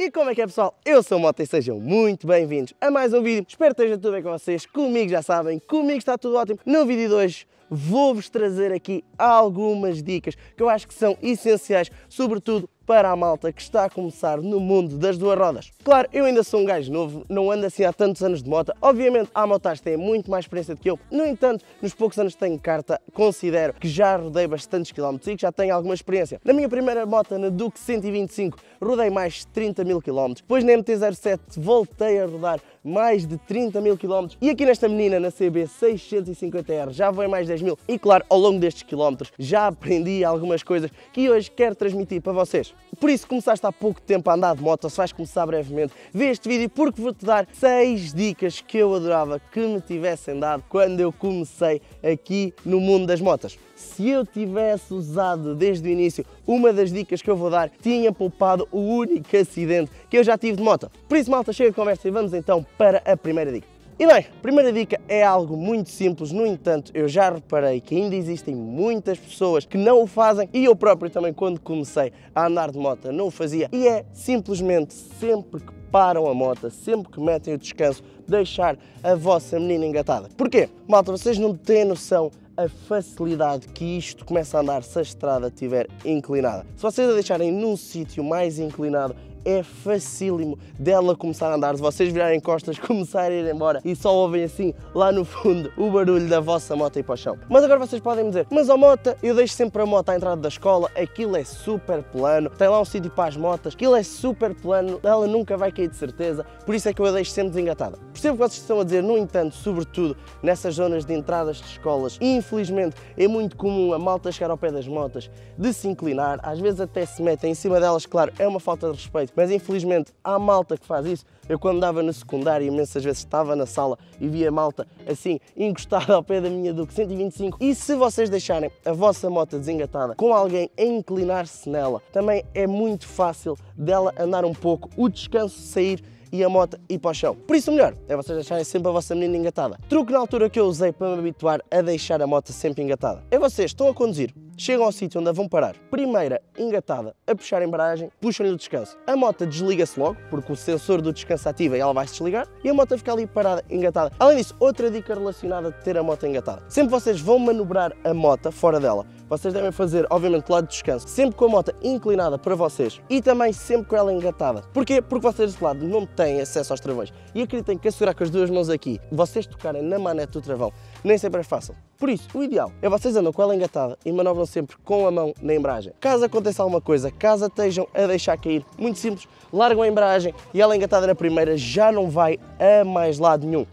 E como é que é, pessoal? Eu sou o Mota e sejam muito bem-vindos a mais um vídeo. Espero que esteja tudo bem com vocês. Comigo já sabem, comigo está tudo ótimo. No vídeo de hoje vou-vos trazer aqui algumas dicas que eu acho que são essenciais, sobretudo para a malta que está a começar no mundo das duas rodas. Claro, eu ainda sou um gajo novo, não ando assim há tantos anos de moto. Obviamente há motas que têm muito mais experiência do que eu. No entanto, nos poucos anos que tenho carta, considero que já rodei bastantes quilómetros e que já tenho alguma experiência. Na minha primeira moto, na Duke 125, rodei mais de 30 mil quilómetros. Depois na MT-07 voltei a rodar mais de 30 mil quilómetros. E aqui nesta menina, na CB650R, já vou em mais de 10 mil. E claro, ao longo destes quilómetros já aprendi algumas coisas que hoje quero transmitir para vocês. Por isso, começaste há pouco tempo a andar de moto, ou se vais começar brevemente, vê este vídeo porque vou-te dar 6 dicas que eu adorava que me tivessem dado quando eu comecei aqui no mundo das motas. Se eu tivesse usado desde o início uma das dicas que eu vou dar, tinha poupado o único acidente que eu já tive de moto. Por isso, malta, chega de conversa e vamos então para a primeira dica. E bem, a primeira dica é algo muito simples, no entanto, eu já reparei que ainda existem muitas pessoas que não o fazem e eu próprio também, quando comecei a andar de moto, não o fazia. E é simplesmente, sempre que param a moto, sempre que metem o descanso, deixar a vossa menina engatada. Porquê? Malta, vocês não têm noção a facilidade que isto começa a andar se a estrada estiver inclinada. Se vocês a deixarem num sítio mais inclinado, é facílimo dela começar a andar, de vocês virarem costas, começarem a ir embora e só ouvem assim, lá no fundo, o barulho da vossa moto ir para o chão. Mas agora vocês podem me dizer, mas ó Mota, eu deixo sempre a moto à entrada da escola, aquilo é super plano, tem lá um sítio para as motas, aquilo é super plano, ela nunca vai cair de certeza, por isso é que eu a deixo sempre desengatada. Percebo o que vocês estão a dizer, no entanto, sobretudo nessas zonas de entradas de escolas, infelizmente é muito comum a malta chegar ao pé das motas, de se inclinar, às vezes até se metem em cima delas, claro, é uma falta de respeito. Mas infelizmente há malta que faz isso. Eu quando andava no secundário, imensas vezes estava na sala e via malta assim encostada ao pé da minha Duke 125. E se vocês deixarem a vossa moto desengatada com alguém a inclinar-se nela, também é muito fácil dela andar um pouco, o descanso sair e a moto ir para o chão. Por isso o melhor é vocês deixarem sempre a vossa menina engatada. Truque na altura que eu usei para me habituar a deixar a moto sempre engatada. É vocês estão a conduzir, chegam ao sítio onde a vão parar. Primeira engatada a puxar a embreagem, puxam-lhe o descanso. A moto desliga-se logo, porque o sensor do descanso ativa e ela vai se desligar, e a moto fica ali parada, engatada. Além disso, outra dica relacionada a ter a moto engatada. Sempre vocês vão manobrar a moto fora dela. Vocês devem fazer, obviamente, lado de descanso, sempre com a moto inclinada para vocês e também sempre com ela engatada. Porquê? Porque vocês desse lado não têm acesso aos travões. E acreditem que segurar com as duas mãos aqui, vocês tocarem na manete do travão, nem sempre é fácil. Por isso, o ideal é vocês andam com ela engatada e manobram sempre com a mão na embreagem. Caso aconteça alguma coisa, caso estejam a deixar cair, muito simples, largam a embreagem e ela engatada na primeira já não vai a mais lado nenhum.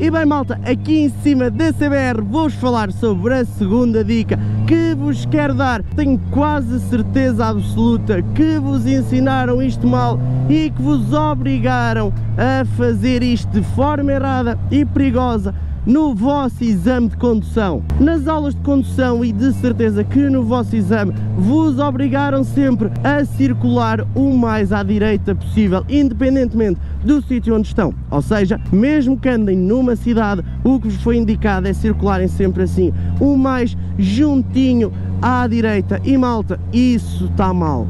E bem, malta, aqui em cima da CBR vou-vos falar sobre a segunda dica que vos quero dar. Tenho quase certeza absoluta que vos ensinaram isto mal e que vos obrigaram a fazer isto de forma errada e perigosa no vosso exame de condução. Nas aulas de condução, e de certeza que no vosso exame, vos obrigaram sempre a circular o mais à direita possível, independentemente do sítio onde estão. Ou seja, mesmo que andem numa cidade, o que vos foi indicado é circularem sempre assim, o mais juntinho à direita. E malta, isso está mal.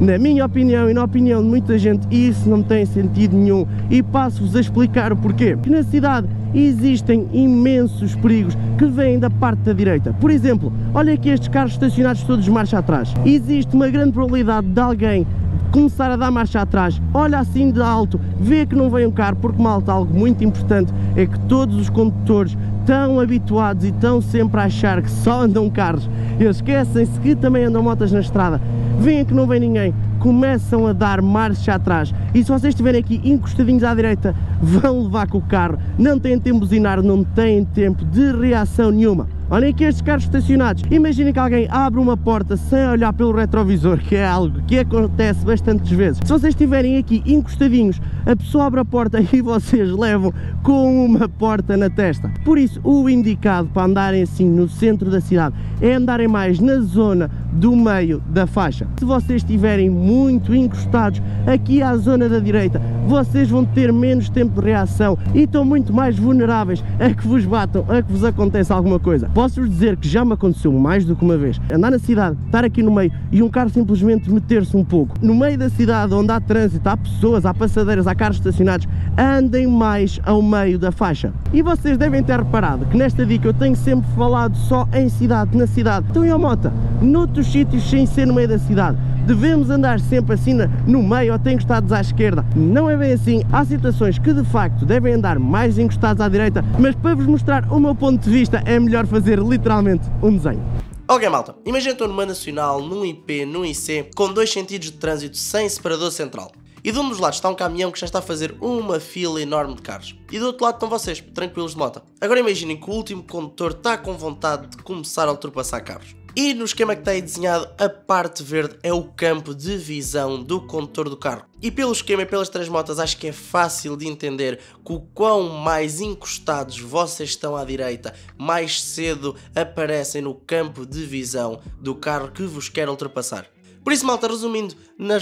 Na minha opinião e na opinião de muita gente, isso não tem sentido nenhum e passo-vos a explicar o porquê. Porque na cidade existem imensos perigos que vêm da parte da direita. Por exemplo, olha aqui estes carros estacionados todos de marcha atrás. Existe uma grande probabilidade de alguém começar a dar marcha atrás, olha assim de alto, vê que não vem um carro, porque malta, algo muito importante é que todos os condutores estão habituados e estão sempre a achar que só andam carros. Eles esquecem-se que também andam motas na estrada. Veem que não vem ninguém, começam a dar marcha atrás e se vocês estiverem aqui encostadinhos à direita vão levar com o carro, não têm tempo de buzinar, não têm tempo de reação nenhuma. Olhem aqui estes carros estacionados, imaginem que alguém abre uma porta sem olhar pelo retrovisor, que é algo que acontece bastantes vezes. Se vocês estiverem aqui encostadinhos, a pessoa abre a porta e vocês levam com uma porta na testa. Por isso, o indicado para andarem assim no centro da cidade é andarem mais na zona do meio da faixa. Se vocês estiverem muito encostados aqui à zona da direita, vocês vão ter menos tempo de reação e estão muito mais vulneráveis a que vos batam, a que vos aconteça alguma coisa. Posso-vos dizer que já me aconteceu mais do que uma vez andar na cidade, estar aqui no meio e um carro simplesmente meter-se um pouco. No meio da cidade onde há trânsito, há pessoas, há passadeiras, há carros estacionados, andem mais ao meio da faixa. E vocês devem ter reparado que nesta dica eu tenho sempre falado só em cidade, na cidade. Então e a Mota, noutros sítios sem ser no meio da cidade, devemos andar sempre assim no meio ou até encostados à esquerda? Não é bem assim, há situações que de facto devem andar mais encostados à direita, mas para vos mostrar o meu ponto de vista é melhor fazer literalmente um desenho. Ok malta, imagina estou numa nacional, num IP, num IC, com dois sentidos de trânsito sem separador central. E de um dos lados está um caminhão que já está a fazer uma fila enorme de carros. E do outro lado estão vocês, tranquilos de moto. Agora imaginem que o último condutor está com vontade de começar a ultrapassar carros. E no esquema que está aí desenhado, a parte verde é o campo de visão do condutor do carro. E pelo esquema e pelas três motas acho que é fácil de entender que o quão mais encostados vocês estão à direita, mais cedo aparecem no campo de visão do carro que vos quer ultrapassar. Por isso malta, resumindo,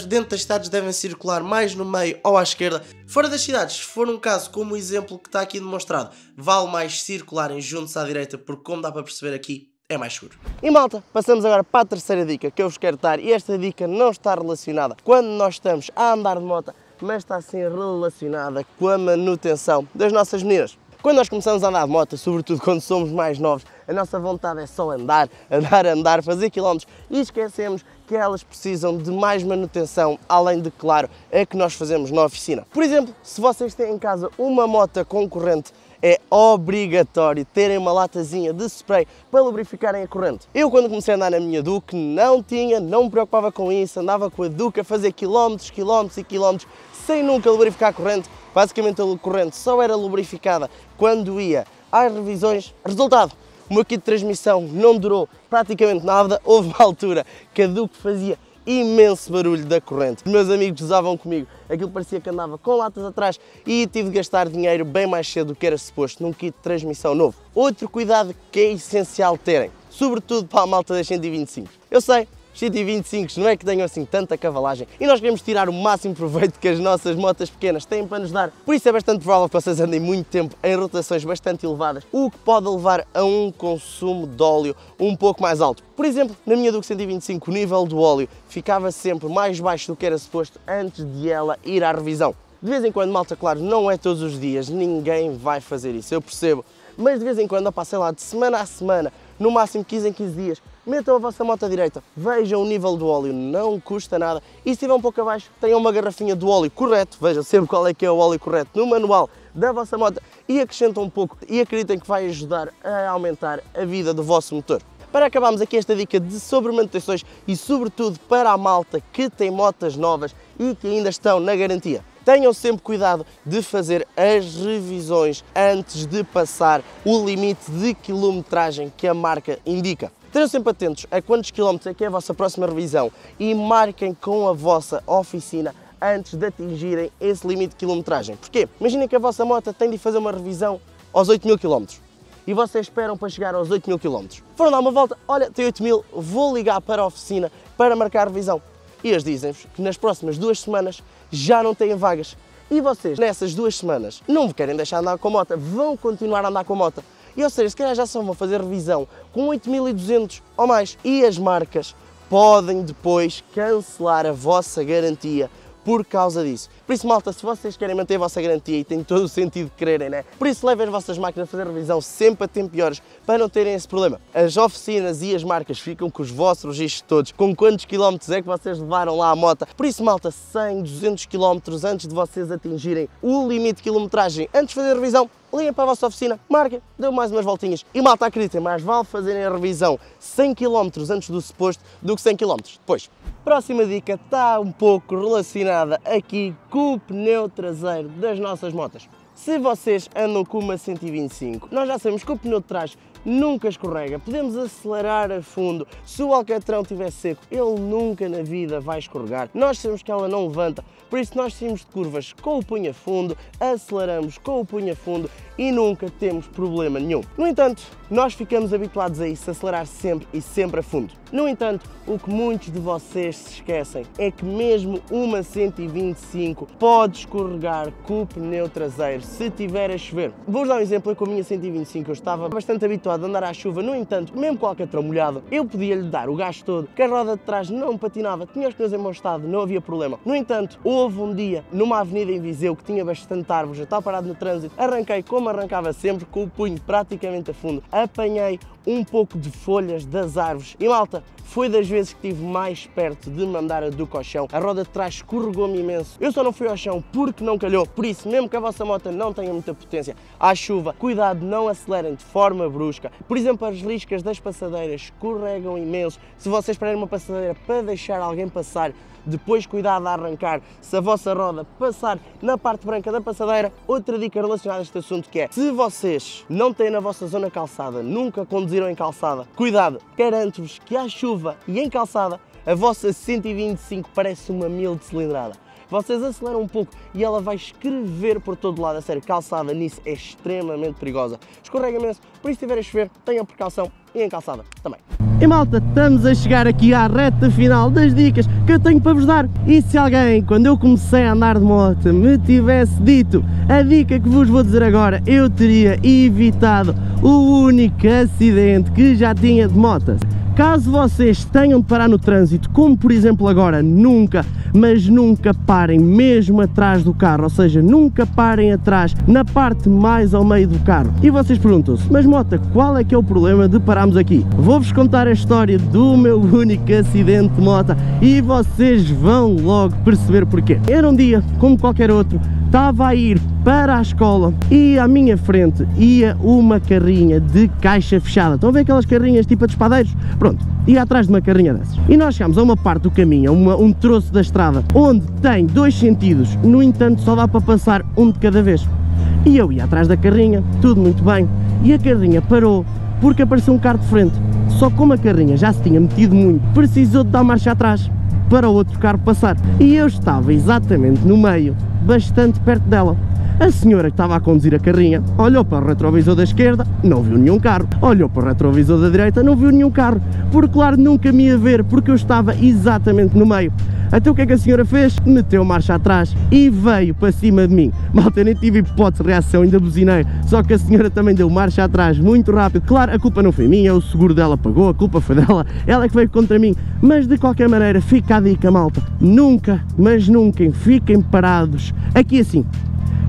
dentro das cidades devem circular mais no meio ou à esquerda. Fora das cidades, se for um caso como o exemplo que está aqui demonstrado, vale mais circularem juntos à direita, porque como dá para perceber aqui, é mais seguro. E malta, passamos agora para a terceira dica que eu vos quero dar, e esta dica não está relacionada quando nós estamos a andar de moto, mas está sim relacionada com a manutenção das nossas medidas. Quando nós começamos a andar de moto, sobretudo quando somos mais novos, a nossa vontade é só andar, fazer quilómetros, e esquecemos que elas precisam de mais manutenção, além de, claro, a que nós fazemos na oficina. Por exemplo, se vocês têm em casa uma moto com corrente, é obrigatório terem uma latazinha de spray para lubrificarem a corrente. Eu quando comecei a andar na minha Duke não me preocupava com isso, andava com a Duke a fazer quilómetros, quilómetros e quilómetros sem nunca lubrificar a corrente. Basicamente a corrente só era lubrificada quando ia às revisões. Resultado, o meu kit de transmissão não durou praticamente nada, houve uma altura que a Duke fazia imenso barulho da corrente. Os meus amigos usavam comigo, aquilo parecia que andava com latas atrás, e tive de gastar dinheiro bem mais cedo do que era suposto num kit de transmissão novo. Outro cuidado que é essencial terem, sobretudo para a malta das 125. Eu sei, 125 não é que tenham assim tanta cavalagem, e nós queremos tirar o máximo proveito que as nossas motas pequenas têm para nos dar, por isso é bastante provável que vocês andem muito tempo em rotações bastante elevadas, o que pode levar a um consumo de óleo um pouco mais alto. Por exemplo, na minha Duke 125 o nível do óleo ficava sempre mais baixo do que era suposto antes de ela ir à revisão. De vez em quando, malta, claro, não é todos os dias, ninguém vai fazer isso, eu percebo, mas de vez em quando, sei lá, de semana a semana, no máximo 15 em 15 dias, metam a vossa moto à direita, vejam o nível do óleo, não custa nada, e se estiver um pouco abaixo, tenham uma garrafinha do óleo correto, vejam sempre qual é que é o óleo correto no manual da vossa moto, e acrescentam um pouco, e acreditem que vai ajudar a aumentar a vida do vosso motor. Para acabarmos aqui esta dica de sobre manutenções, e sobretudo para a malta que tem motas novas e que ainda estão na garantia, tenham sempre cuidado de fazer as revisões antes de passar o limite de quilometragem que a marca indica. Estejam sempre atentos a quantos quilómetros é que é a vossa próxima revisão, e marquem com a vossa oficina antes de atingirem esse limite de quilometragem. Porquê? Imaginem que a vossa moto tem de fazer uma revisão aos 8.000 km. E vocês esperam para chegar aos 8.000 km. Foram dar uma volta, olha, tem 8.000, vou ligar para a oficina para marcar a revisão. E eles dizem-vos que nas próximas 2 semanas já não têm vagas. E vocês, nessas 2 semanas, não querem deixar de andar com a moto, vão continuar a andar com a moto. E ou seja, se calhar já só vão fazer revisão com 8.200 ou mais. E as marcas podem depois cancelar a vossa garantia por causa disso. Por isso, malta, se vocês querem manter a vossa garantia, e tem todo o sentido de quererem, né? Por isso, levem as vossas máquinas a fazer revisão sempre a tempo e horas para não terem esse problema. As oficinas e as marcas ficam com os vossos registros todos, com quantos quilómetros é que vocês levaram lá a moto. Por isso, malta, 100, 200 km antes de vocês atingirem o limite de quilometragem, antes de fazer a revisão, liguem para a vossa oficina, marquem, dêem mais umas voltinhas. E malta, acreditem, mais vale fazerem a revisão 100 km antes do suposto do que 100 km depois. Próxima dica está um pouco relacionada aqui com o pneu traseiro das nossas motas. Se vocês andam com uma 125, nós já sabemos que o pneu de trás nunca escorrega, podemos acelerar a fundo, se o alcatrão estiver seco, ele nunca na vida vai escorregar, nós sabemos que ela não levanta, por isso nós saímos de curvas com o punho a fundo, aceleramos com o punho a fundo e nunca temos problema nenhum. No entanto, nós ficamos habituados a isso, acelerar sempre e sempre a fundo. No entanto, o que muitos de vocês se esquecem é que mesmo uma 125 pode escorregar com o pneu traseiro se tiver a chover. Vou-vos dar um exemplo, com a minha 125 eu estava bastante habituado habituado a andar à chuva, no entanto, mesmo com o alcatrão molhado, eu podia-lhe dar o gás todo, que a roda de trás não patinava, tinha os pneus em bom estado, não havia problema. No entanto, houve um dia, numa avenida em Viseu, que tinha bastante árvores, eu estava parado no trânsito, arranquei como arrancava sempre, com o punho praticamente a fundo, apanhei um pouco de folhas das árvores e, malta, foi das vezes que estive mais perto de mandar a Duke ao chão. A roda de trás escorregou-me imenso. Eu só não fui ao chão porque não calhou. Por isso, mesmo que a vossa moto não tenha muita potência, à chuva, cuidado, não acelerem de forma brusca. Por exemplo, as riscas das passadeiras escorregam imenso. Se vocês pararem uma passadeira para deixar alguém passar, depois cuidado a arrancar. Se a vossa roda passar na parte branca da passadeira, outra dica relacionada a este assunto que é, se vocês não têm na vossa zona calçada, nunca conduziram em calçada, cuidado, garanto-vos que à chuva e em calçada, a vossa 125 parece uma 1000 de cilindrada. Vocês aceleram um pouco e ela vai escrever por todo lado. A sério, calçada nisso é extremamente perigosa. Escorrega imenso, por isso se estiver a chover, tenham precaução e em calçada também. E malta, estamos a chegar aqui à reta final das dicas que eu tenho para vos dar. E se alguém, quando eu comecei a andar de moto, me tivesse dito a dica que vos vou dizer agora, eu teria evitado o único acidente que já tinha de moto. Caso vocês tenham de parar no trânsito, como por exemplo agora, nunca, mas nunca parem mesmo atrás do carro, ou seja, nunca parem atrás na parte mais ao meio do carro. E vocês perguntam-se, mas Mota, qual é que é o problema de pararmos aqui? Vou-vos contar a história do meu único acidente de moto e vocês vão logo perceber porquê. Era um dia, como qualquer outro, estava a ir para a escola e à minha frente ia uma carrinha de caixa fechada. Estão a ver aquelas carrinhas tipo a dos padeiros? Pronto, ia atrás de uma carrinha dessas. E nós chegámos a uma parte do caminho, um troço da estrada, onde tem dois sentidos, no entanto só dá para passar um de cada vez. E eu ia atrás da carrinha, tudo muito bem, e a carrinha parou porque apareceu um carro de frente. Só como a carrinha já se tinha metido muito, precisou de dar marcha atrás para o outro carro passar. E eu estava exatamente no meio, bastante perto dela. A senhora que estava a conduzir a carrinha olhou para o retrovisor da esquerda, não viu nenhum carro. Olhou para o retrovisor da direita, não viu nenhum carro. Por claro, nunca me ia ver, porque eu estava exatamente no meio. Até o que é que a senhora fez? Meteu marcha atrás e veio para cima de mim. Malta, eu nem tive hipótese de reação, ainda buzinei. Só que a senhora também deu marcha atrás, muito rápido. Claro, a culpa não foi minha, o seguro dela pagou, a culpa foi dela. Ela é que veio contra mim. Mas de qualquer maneira, fica a dica, malta. Nunca, mas nunca, fiquem parados. Aqui assim.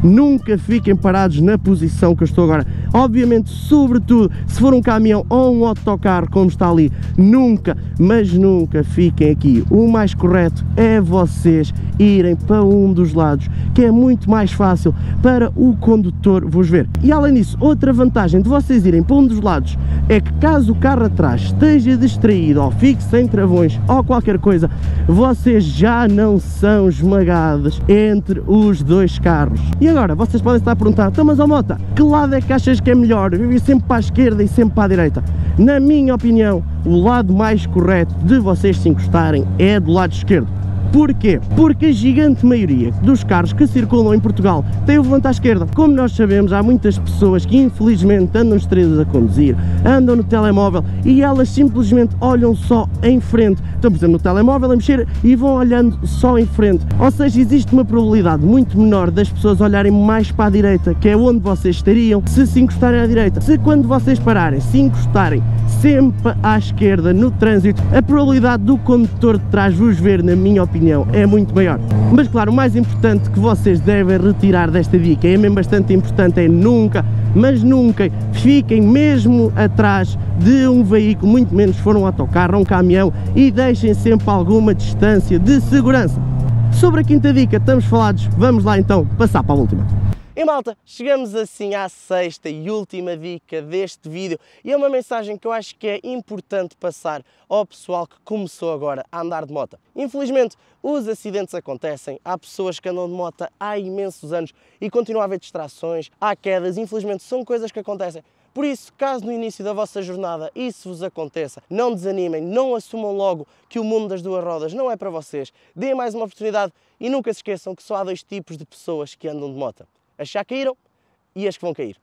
Nunca fiquem parados na posição que eu estou agora. Obviamente, sobretudo, se for um caminhão ou um autocarro, como está ali, nunca, mas nunca fiquem aqui. O mais correto é vocês irem para um dos lados, que é muito mais fácil para o condutor vos ver. E além disso, outra vantagem de vocês irem para um dos lados é que caso o carro atrás esteja distraído ou fique sem travões ou qualquer coisa, vocês já não são esmagados entre os dois carros. E agora, vocês podem estar a perguntar, então, mas ó Mota, que lado é que achas que é melhor? Eu ia sempre para a esquerda e sempre para a direita. Na minha opinião, o lado mais correto de vocês se encostarem é do lado esquerdo. Porquê? Porque a gigante maioria dos carros que circulam em Portugal tem o volante à esquerda. Como nós sabemos, há muitas pessoas que infelizmente andam distraídas a conduzir, andam no telemóvel e elas simplesmente olham só em frente. Estão, por exemplo, no telemóvel a mexer e vão olhando só em frente. Ou seja, existe uma probabilidade muito menor das pessoas olharem mais para a direita, que é onde vocês estariam se se encostarem à direita. Se quando vocês pararem, se encostarem sempre à esquerda no trânsito, a probabilidade do condutor de trás vos ver, na minha opinião, é muito maior. Mas claro, o mais importante que vocês devem retirar desta dica, é mesmo bastante importante, é nunca, mas nunca fiquem mesmo atrás de um veículo, muito menos se for um autocarro ou um caminhão, e deixem sempre alguma distância de segurança. Sobre a quinta dica estamos falados, vamos lá então passar para a última. E malta, chegamos assim à sexta e última dica deste vídeo e é uma mensagem que eu acho que é importante passar ao pessoal que começou agora a andar de moto. Infelizmente, os acidentes acontecem, há pessoas que andam de moto há imensos anos e continua a haver distrações, há quedas, infelizmente são coisas que acontecem. Por isso, caso no início da vossa jornada isso vos aconteça, não desanimem, não assumam logo que o mundo das duas rodas não é para vocês. Deem mais uma oportunidade e nunca se esqueçam que só há dois tipos de pessoas que andam de moto. As que já caíram e as que vão cair.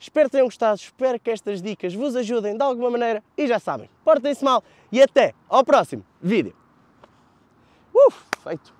Espero que tenham gostado, espero que estas dicas vos ajudem de alguma maneira e já sabem, portem-se mal e até ao próximo vídeo. Feito!